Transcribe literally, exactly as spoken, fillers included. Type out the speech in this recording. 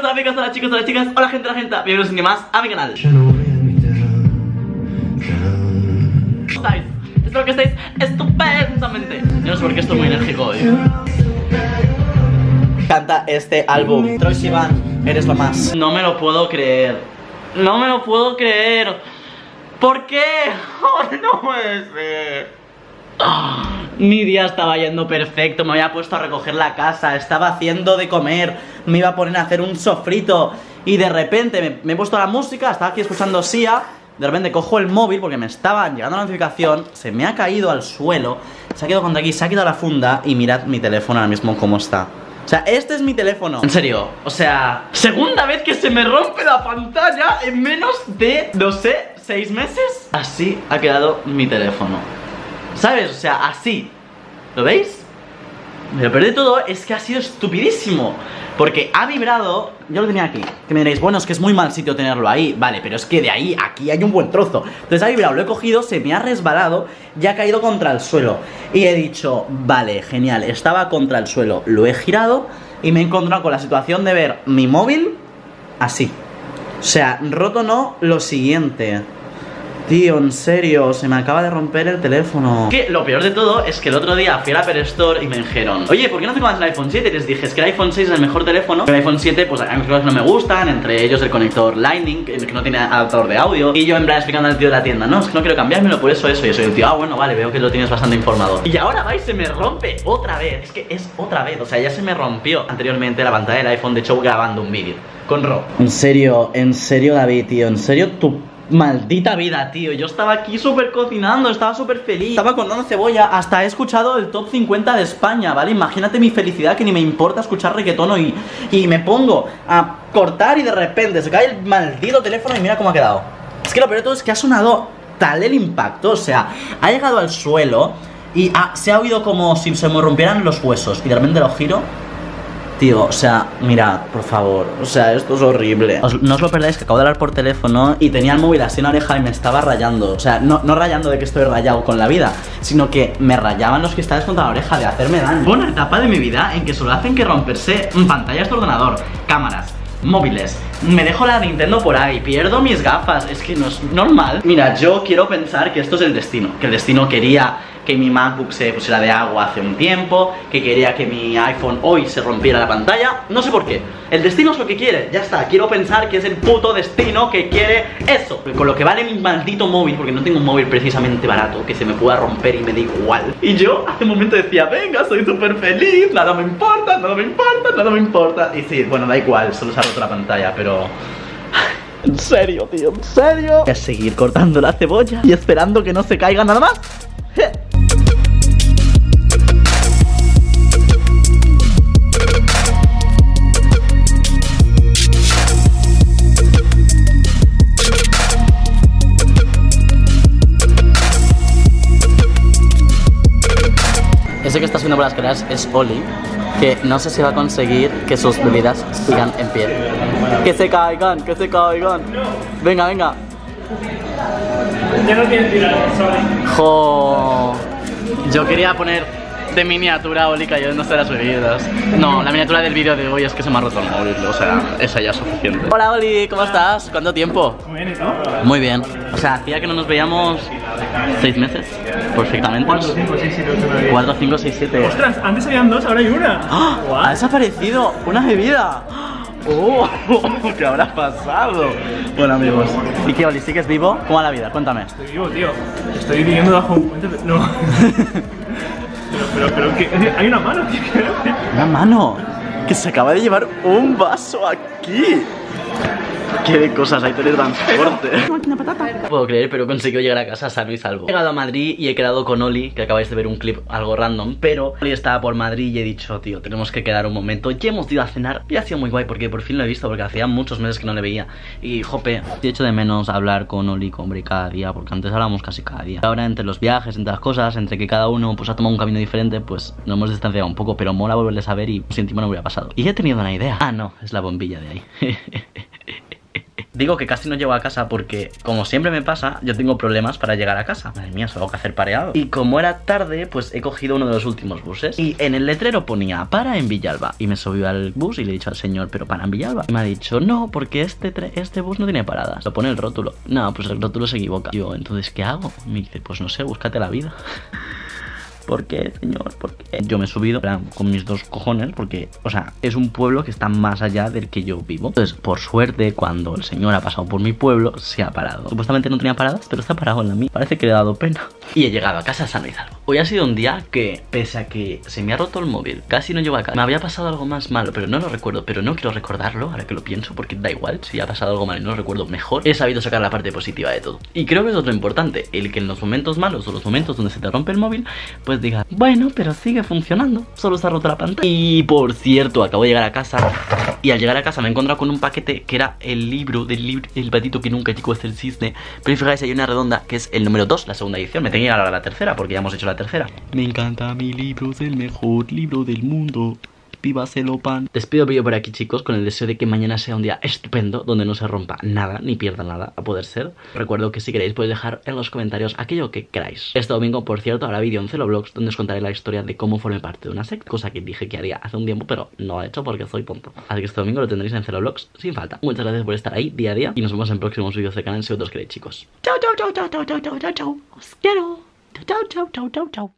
chicos, hola chicos, hola chicos, hola chicas, hola gente, hola gente, bienvenidos un día más a mi canal. ¿Estáis? Espero que estéis estupendamente. Yo no sé por qué estoy muy enérgico hoy. Canta este álbum, Troye Sivan, eres lo más. No me lo puedo creer. No me lo puedo creer. ¿Por qué? Oh, no puede ser. Oh, mi día estaba yendo perfecto. Me había puesto a recoger la casa, estaba haciendo de comer, me iba a poner a hacer un sofrito y de repente me, me he puesto la música, estaba aquí escuchando Sia. De repente cojo el móvil porque me estaba llegando la notificación, se me ha caído al suelo, se ha quedado contra aquí, se ha quitado la funda. Y mirad mi teléfono ahora mismo cómo está. O sea, este es mi teléfono. En serio, o sea, segunda vez que se me rompe la pantalla en menos de, no sé, seis meses. Así ha quedado mi teléfono, ¿sabes? O sea, así. ¿Lo veis? Pero peor de todo es que ha sido estupidísimo, porque ha vibrado. Yo lo tenía aquí, que me diréis, bueno, es que es muy mal sitio tenerlo ahí. Vale, pero es que de ahí, aquí hay un buen trozo. Entonces ha vibrado, lo he cogido, se me ha resbalado y ha caído contra el suelo. Y he dicho, vale, genial, estaba contra el suelo, lo he girado y me he encontrado con la situación de ver mi móvil así. O sea, roto no, lo siguiente. Tío, en serio, se me acaba de romper el teléfono. Que lo peor de todo es que el otro día fui a la Apple Store y me dijeron, oye, ¿por qué no te compras el iPhone siete? Y les dije, es que el iPhone seis es el mejor teléfono. El iPhone siete, pues hay cosas que no me gustan, entre ellos el conector Lightning, que no tiene adaptador de audio. Y yo en plan explicando al tío de la tienda, no, es que no quiero cambiármelo por eso, eso y eso. Y el tío, ah, bueno, vale, veo que lo tienes bastante informado. Y ahora, vais, se me rompe otra vez. Es que es otra vez, o sea, ya se me rompió anteriormente la pantalla del iPhone, de hecho grabando un vídeo con Rob. En serio, en serio, David, tío, en serio, tú... Maldita vida, tío, yo estaba aquí súper cocinando, estaba súper feliz, estaba con una cebolla, hasta he escuchado el top cincuenta de España, ¿vale? Imagínate mi felicidad, que ni me importa escuchar reggaetón y, y me pongo a cortar y de repente se cae el maldito teléfono y mira cómo ha quedado. Es que lo peor de todo es que ha sonado tal el impacto, o sea, ha llegado al suelo y ha, se ha oído como si se me rompieran los huesos y de repente lo giro. Tío, o sea, mirad, por favor. O sea, esto es horrible. Os, no os lo perdáis, que acabo de hablar por teléfono y tenía el móvil así en la oreja y me estaba rayando. O sea, no, no rayando de que estoy rayado con la vida, sino que me rayaban los cristales contra la oreja de hacerme daño. Fue una etapa de mi vida en que solo hacen que romperse pantallas de ordenador, cámaras, móviles. Me dejo la Nintendo por ahí, pierdo mis gafas. Es que no es normal. Mira, yo quiero pensar que esto es el destino, que el destino quería... que mi MacBook se pusiera de agua hace un tiempo, que quería que mi iPhone hoy se rompiera la pantalla, no sé por qué. El destino es lo que quiere, ya está, quiero pensar que es el puto destino que quiere eso. Con lo que vale mi maldito móvil, porque no tengo un móvil precisamente barato, que se me pueda romper y me da igual. Y yo hace un momento decía, venga, soy súper feliz, nada me importa, nada me importa, nada me importa. Y sí, bueno, da igual, solo se ha roto la pantalla, pero... En serio, tío, en serio. Voy a seguir cortando la cebolla y esperando que no se caiga nada más. Ese que está subiendo por las escaleras es Oli, que no sé si va a conseguir que sus bebidas sigan en pie. Que se caigan, que se caigan. Venga, venga. Yo no quiero tirar, sorry. Jo. Yo quería poner de miniatura Oli cayéndose las bebidas. No, la miniatura del vídeo de hoy es que se me ha roto el móvil, o sea, esa ya es suficiente. Hola Oli, ¿cómo estás? ¿Cuánto tiempo? Muy bien, ¿y tú? Muy bien. O sea, hacía que no nos veíamos seis meses, perfectamente. cuatro, cinco, seis, siete. Ostras, antes habían dos, ahora hay una. ¡Ah! Wow. Ha desaparecido una bebida. ¡Oh! ¿Qué habrá pasado? Bueno, amigos, ¿y qué, Oli? ¿Sigues vivo? ¿Cómo va la vida? Cuéntame. Estoy vivo, tío. Estoy viviendo bajo un puente. No. pero, pero, pero, ¿qué? Hay una mano, tío. ¿Una mano? Que se acaba de llevar un vaso aquí. Qué cosas hay tener tan fuerte. No puedo creer, pero he conseguido llegar a casa sano y salvo. He llegado a Madrid y he quedado con Oli, que acabáis de ver un clip algo random, pero Oli estaba por Madrid y he dicho, tío, tenemos que quedar un momento. Ya hemos ido a cenar y ha sido muy guay porque por fin lo he visto, porque hacía muchos meses que no le veía. Y jope, he hecho de menos hablar con Oli, con Bri cada día, porque antes hablábamos casi cada día. Ahora entre los viajes, entre las cosas, entre que cada uno pues ha tomado un camino diferente, pues nos hemos distanciado un poco, pero mola volverles a ver y sin tiempo no hubiera pasado. Y he tenido una idea. Ah, no, es la bombilla de ahí. digo que casi no llego a casa porque, como siempre me pasa, yo tengo problemas para llegar a casa. Madre mía, solo que hacer pareado. Y como era tarde, pues he cogido uno de los últimos buses y en el letrero ponía para en Villalba. Y me subió al bus y le he dicho al señor, pero para en Villalba. Y me ha dicho, no, porque este, este bus no tiene paradas. Lo pone el rótulo. No, pues el rótulo se equivoca. Yo, entonces, ¿qué hago? Y me dice, pues no sé, búscate la vida. ¿Por qué, señor? ¿Por qué? Yo me he subido con mis dos cojones porque, o sea, es un pueblo que está más allá del que yo vivo. Entonces, por suerte, cuando el señor ha pasado por mi pueblo, se ha parado. Supuestamente no tenía paradas, pero está parado en la mía. Parece que le ha dado pena. Y he llegado a casa sano y salvo. Hoy ha sido un día que, pese a que se me ha roto el móvil, casi no llego a casa. Me había pasado algo más malo, pero no lo recuerdo. Pero no quiero recordarlo, ahora que lo pienso, porque da igual. Si ha pasado algo malo y no lo recuerdo, mejor. He sabido sacar la parte positiva de todo. Y creo que eso es lo importante. El que en los momentos malos o los momentos donde se te rompe el móvil, pues diga, bueno, pero sigue funcionando, solo se ha roto la pantalla. Y por cierto, acabo de llegar a casa y al llegar a casa me he encontrado con un paquete que era el libro del libro El patito que nunca llegó hasta el cisne. Pero fijáis, hay una redonda que es el número dos, la segunda edición. Me tengo que llegar a la tercera porque ya hemos hecho la tercera. Me encanta, mi libro es el mejor libro del mundo. Viva Celopan. Despido vídeo por aquí, chicos, con el deseo de que mañana sea un día estupendo, donde no se rompa nada, ni pierda nada, a poder ser. Recuerdo que si queréis podéis dejar en los comentarios aquello que queráis. Este domingo, por cierto, habrá vídeo en Celoblogs donde os contaré la historia de cómo formé parte de una secta, cosa que dije que haría hace un tiempo, pero no he hecho porque soy tonto. Así que este domingo lo tendréis en Celoblogs sin falta. Muchas gracias por estar ahí día a día y nos vemos en próximos vídeos del canal si os queréis, chicos. Chao, chao, chao, chao, chao, chao, chao, chao, chao. Os quiero. Chao, chao, chao, chao, chao.